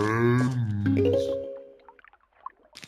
are coming.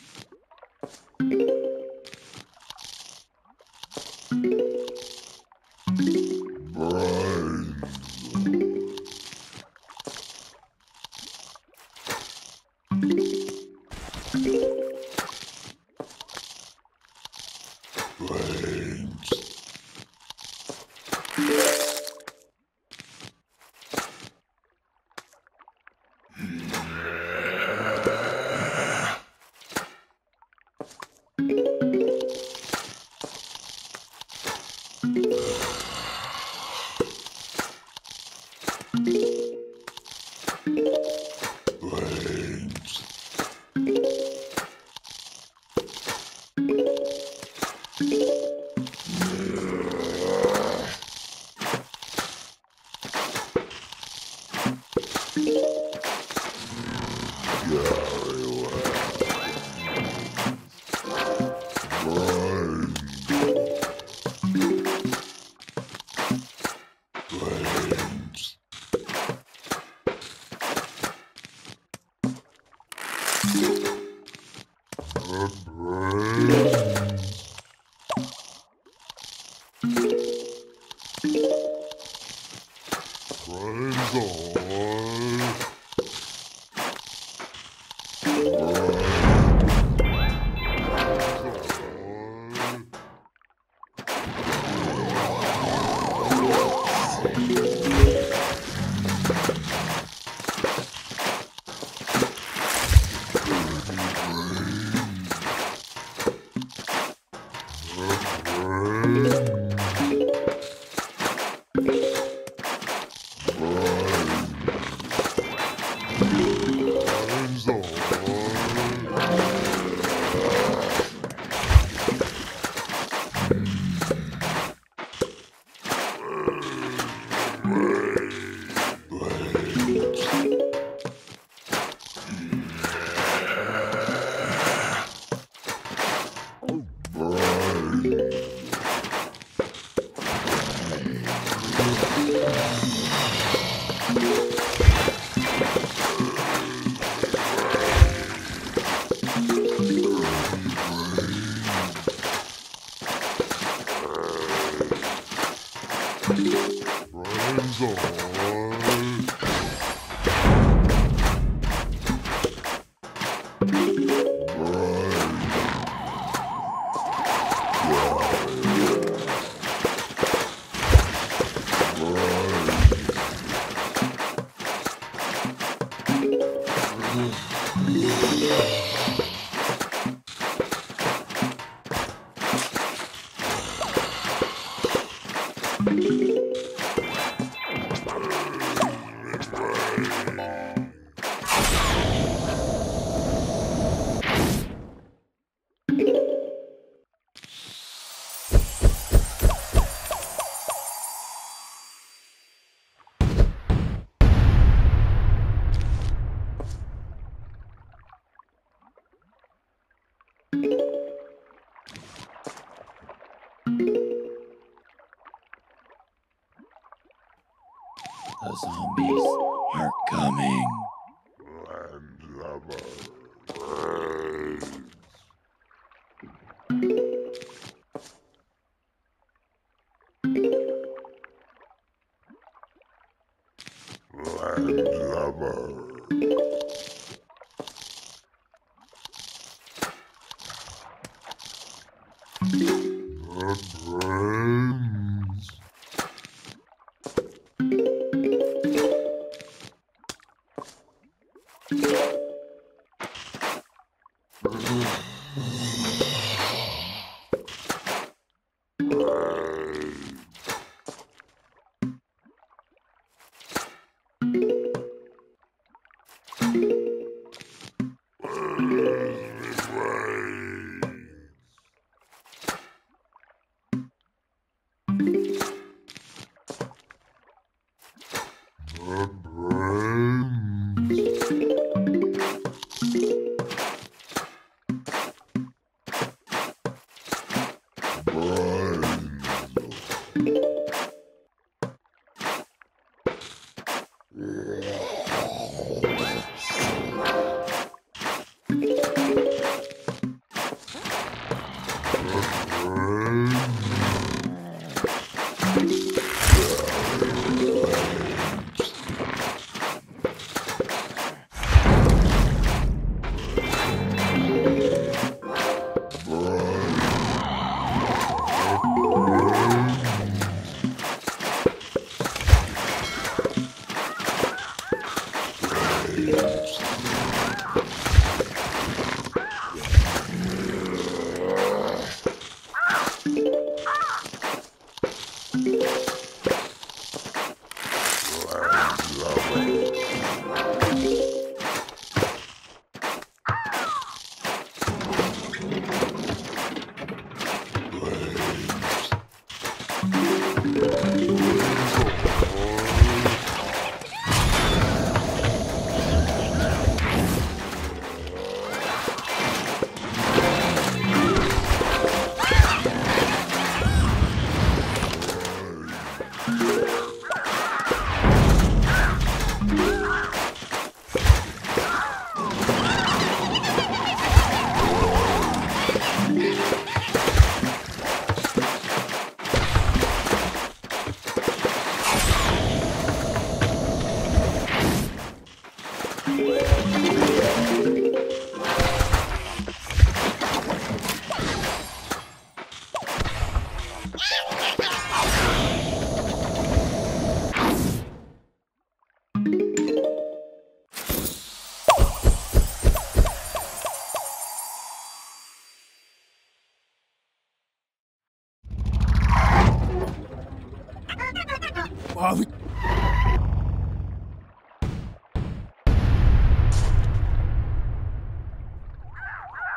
Land lover.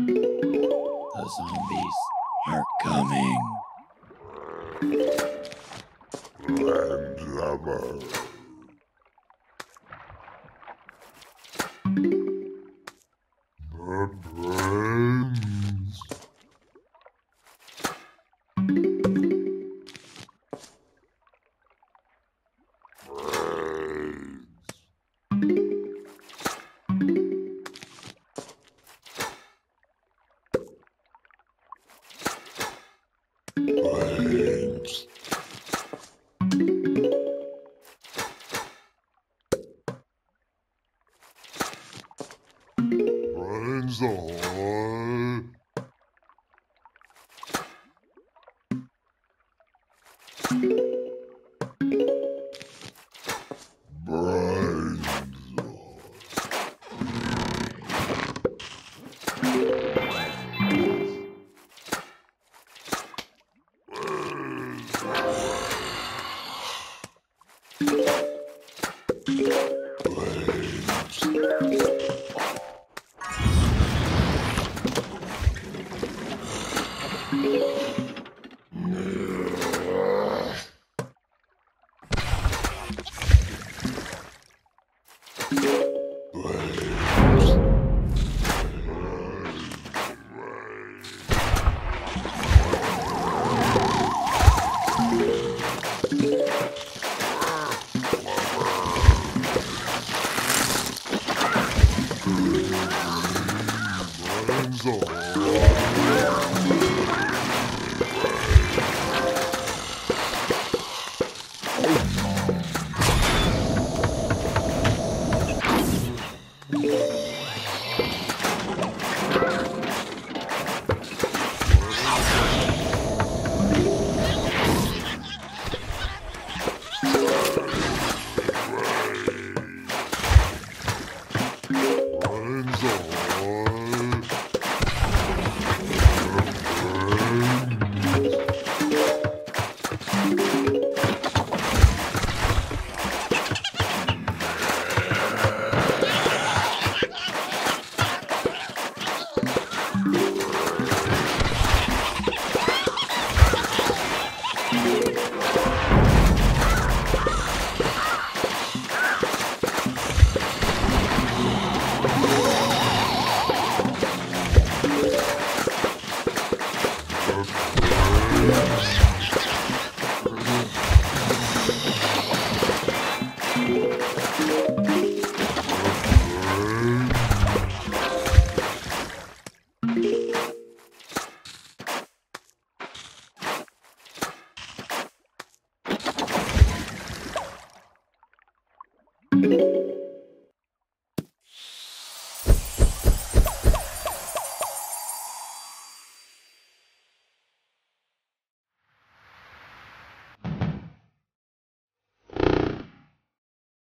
The zombies are coming. Land rubber. goes on.